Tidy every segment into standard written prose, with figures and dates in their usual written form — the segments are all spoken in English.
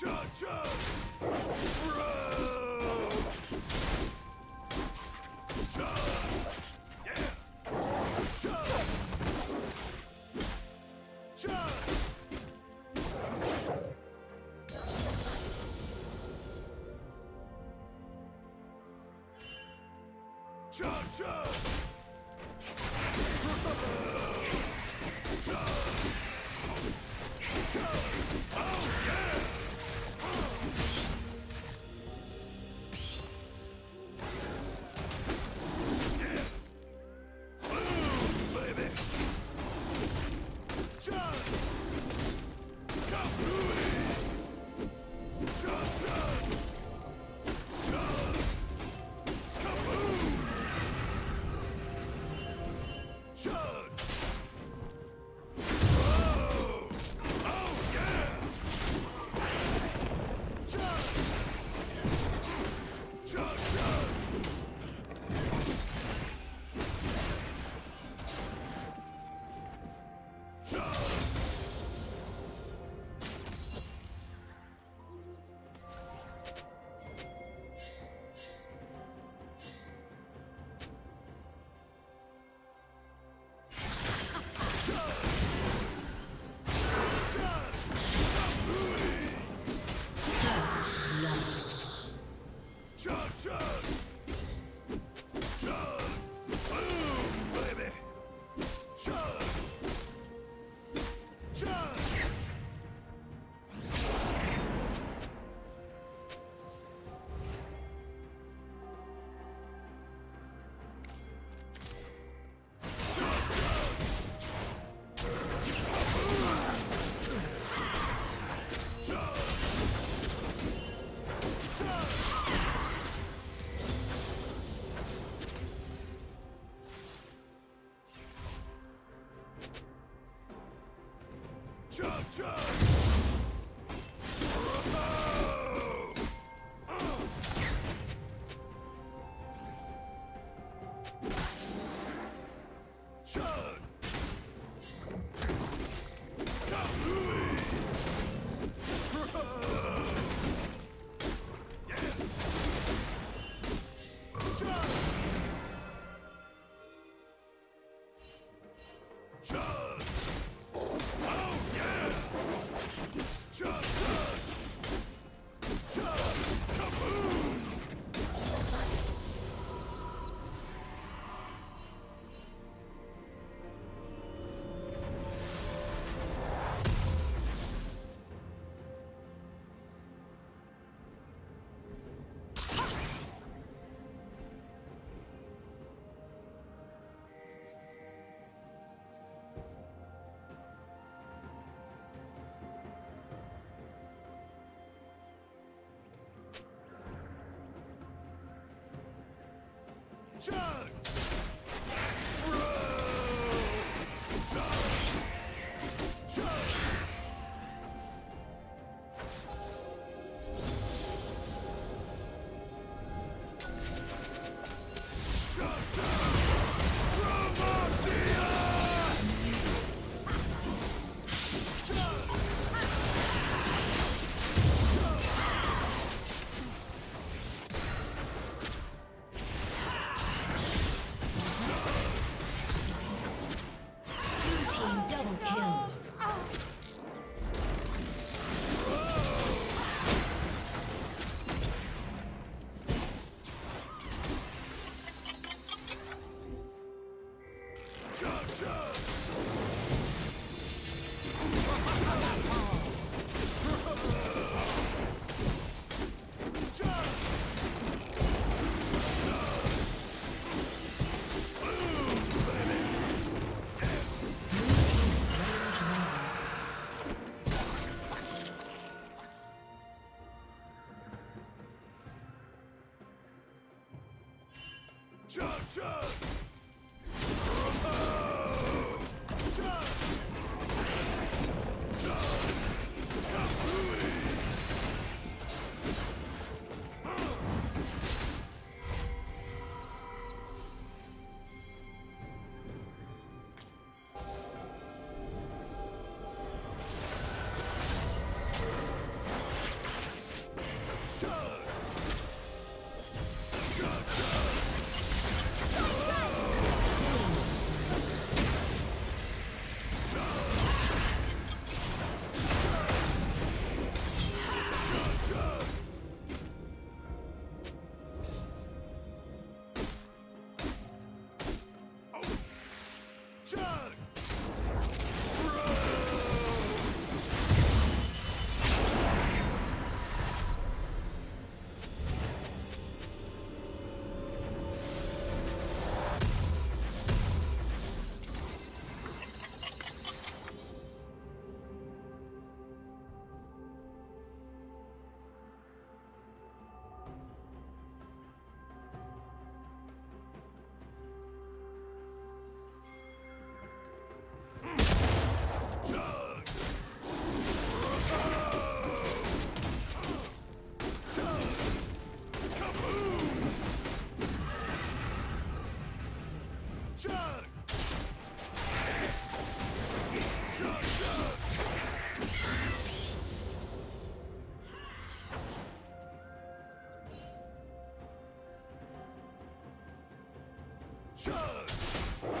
Chug! Chug! Chug!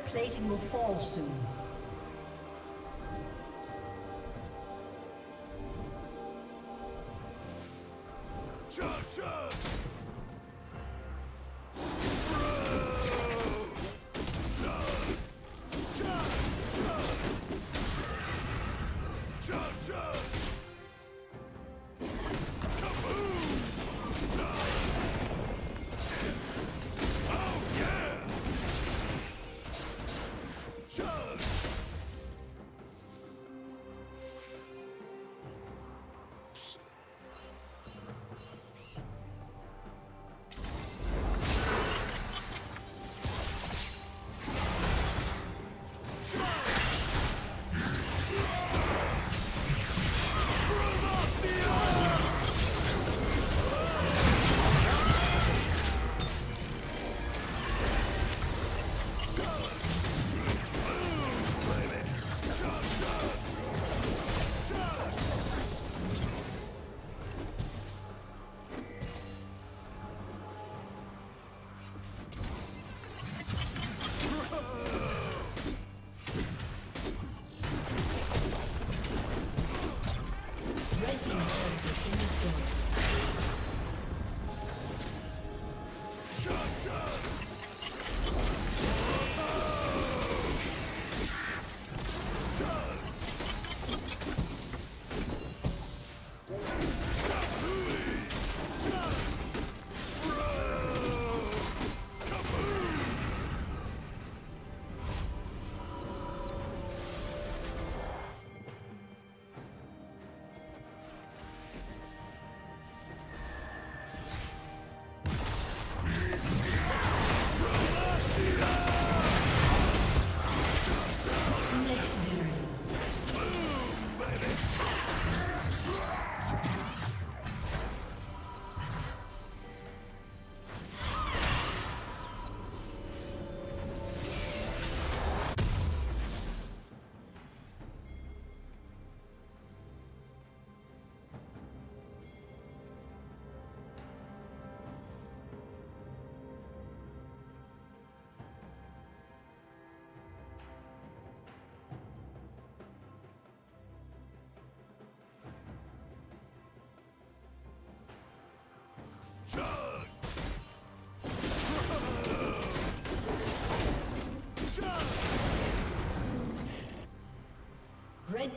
Turret plating will fall soon. Red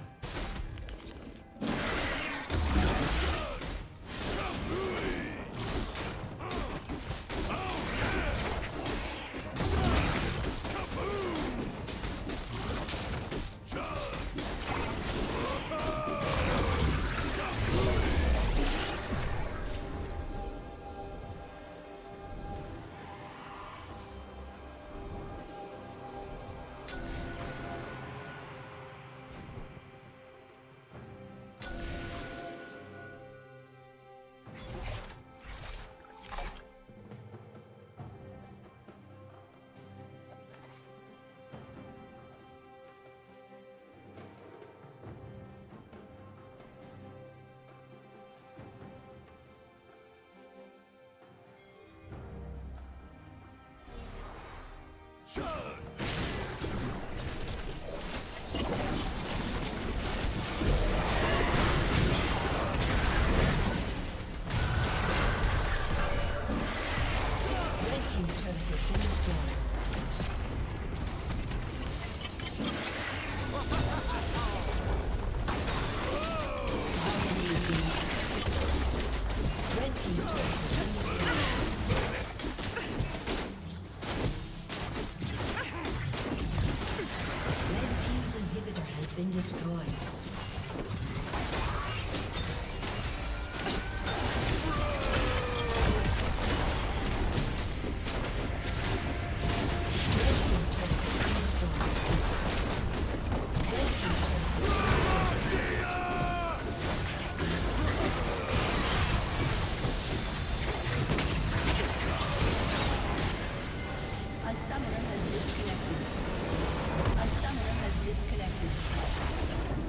A summoner has disconnected.